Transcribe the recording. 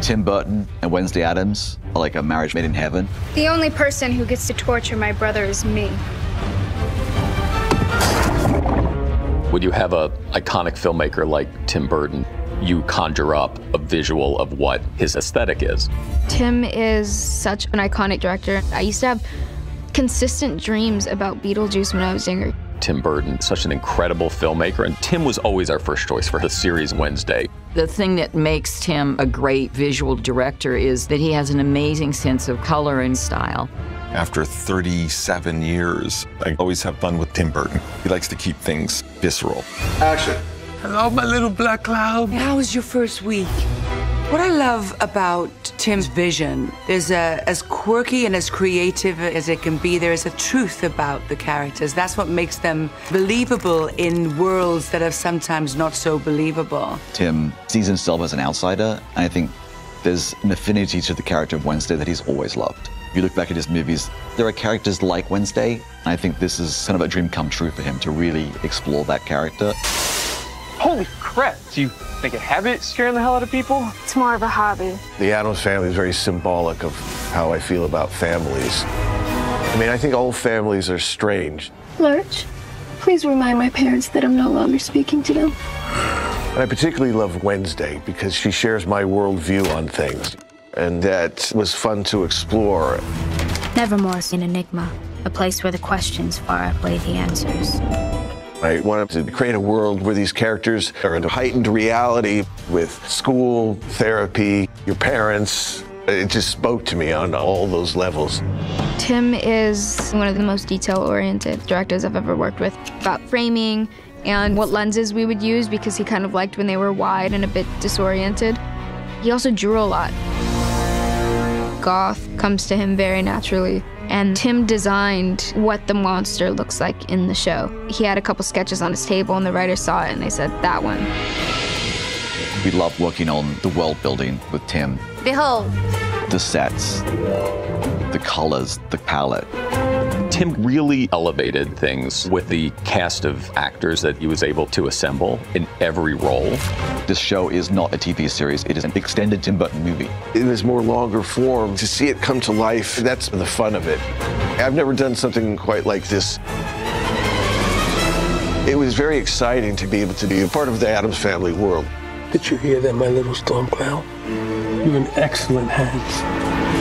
Tim Burton and Wednesday Addams are like a marriage made in heaven. The only person who gets to torture my brother is me. Would you have an iconic filmmaker like Tim Burton, you conjure up a visual of what his aesthetic is. Tim is such an iconic director. I used to have consistent dreams about Beetlejuice when I was younger. Tim Burton, such an incredible filmmaker, and Tim was always our first choice for his series Wednesday. The thing that makes Tim a great visual director is that he has an amazing sense of color and style. After 37 years, I always have fun with Tim Burton. He likes to keep things visceral. Action. Hello, my little black cloud. How was your first week? What I love about Tim's vision is as quirky and as creative as it can be, there is a truth about the characters. That's what makes them believable in worlds that are sometimes not so believable. Tim sees himself as an outsider, and I think there's an affinity to the character of Wednesday that he's always loved. If you look back at his movies, there are characters like Wednesday, and I think this is kind of a dream come true for him to really explore that character. Holy crap, do you make a habit scaring the hell out of people? It's more of a hobby. The Addams Family is very symbolic of how I feel about families. I mean, I think all families are strange. Lurch, please remind my parents that I'm no longer speaking to them. And I particularly love Wednesday because she shares my worldview on things, and that was fun to explore. Nevermore is an enigma, a place where the questions far outweigh the answers. I wanted to create a world where these characters are in a heightened reality with school, therapy, your parents. It just spoke to me on all those levels. Tim is one of the most detail-oriented directors I've ever worked with, about framing and what lenses we would use, because he kind of liked when they were wide and a bit disoriented. He also drew a lot. Goth comes to him very naturally. And Tim designed what the monster looks like in the show. He had a couple sketches on his table, and the writers saw it, and they said, that one. We love working on the world building with Tim. Behold. The sets, the colors, the palette. Tim really elevated things with the cast of actors that he was able to assemble in every role. This show is not a TV series. It is an extended Tim Burton movie. It is more longer form. To see it come to life, that's the fun of it. I've never done something quite like this. It was very exciting to be able to be a part of the Addams Family world. Did you hear that, my little storm cloud? You're in excellent hands.